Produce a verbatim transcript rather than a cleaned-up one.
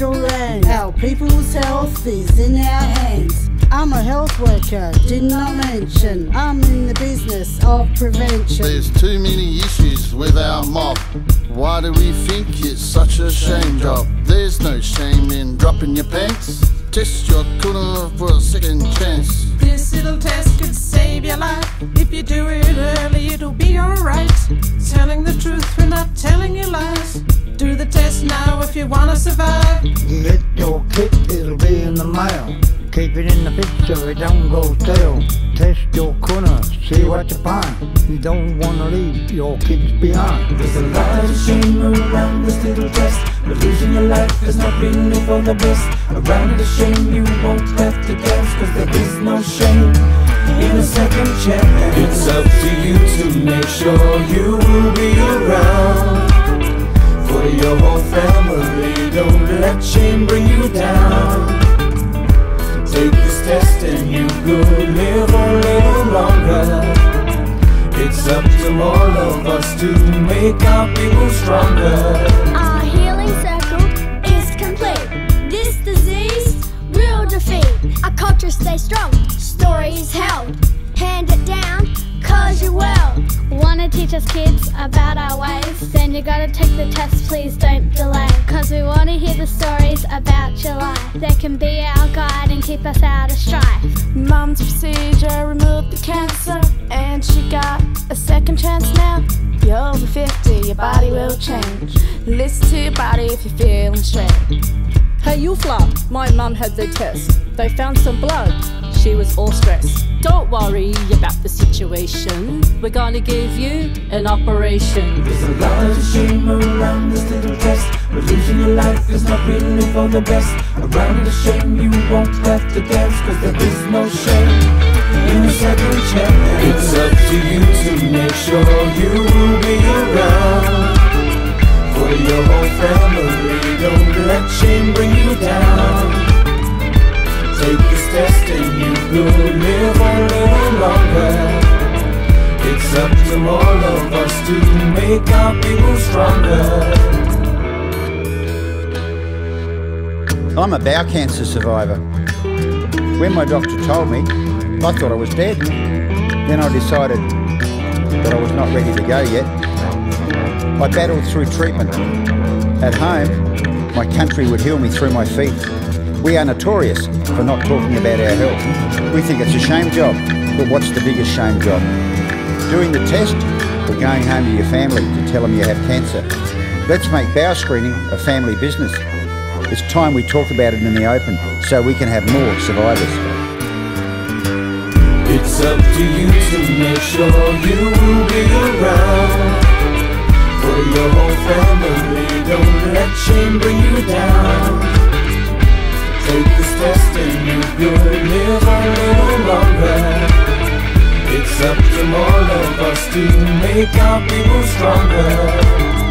ancestral land. Our people's health is in our hands. I'm a health worker, didn't I mention? I'm in the business of prevention. There's too many issues with our mob. Why do we think it's such a shame job? There's no shame in dropping your pants. Test your cooler for a second chance. This little test could save your life. If you do it early, it'll be alright. Telling the truth, we're not telling you lies. Do the test now if you wanna survive. Get your kit, it'll be in the mail. Keep it in the picture, so it don't go stale. Test your corner, see what you find. You don't wanna leave your kids behind. There's a lot of shame around this little test, but losing your life is not really for the best. Around the shame you won't have to dance, cause there is no shame in a second chance. It's up to you to make sure you will be around for your whole family. Don't let shame bring you down. Take this test and you could live a little longer. It's up to all of us to make our people stronger. Our healing circle is complete. This disease will defeat. Our culture stays strong, stories held. Hand it down, cause you're well. Wanna teach us kids about our ways? Then you gotta take the test, please don't delay. Cause we wanna hear the stories about your life. They can be our guide and keep us out of strife. Mum's procedure removed the cancer, and she got a second chance now. You're over fifty, your body will change. Listen to your body if you're feeling strange. Hey you flop, my mum had the test. They found some blood, she was all stressed. Don't worry about the situation, we're gonna give you an operation. There's a lot of shame around this little test, but losing your life is not really for the best. Around the shame you won't have to dance, cause there is no shame in a second chance. It's up to you to make sure you will be around for your whole family. Don't let shame bring you down. Take this test and you could live a little longer. It's up to all of us to make our people stronger. I'm a bowel cancer survivor. When my doctor told me, I thought I was dead. Then I decided that I was not ready to go yet. I battled through treatment. At home, my country would heal me through my feet. We are notorious for not talking about our health. We think it's a shame job, but what's the biggest shame job? Doing the test or going home to your family to tell them you have cancer? Let's make bowel screening a family business. It's time we talk about it in the open so we can have more survivors. It's up to you to make sure you will be around for your whole family. Don't let shame bring you down. Take this test and you could live a little longer. It's up to all of us to make our people stronger.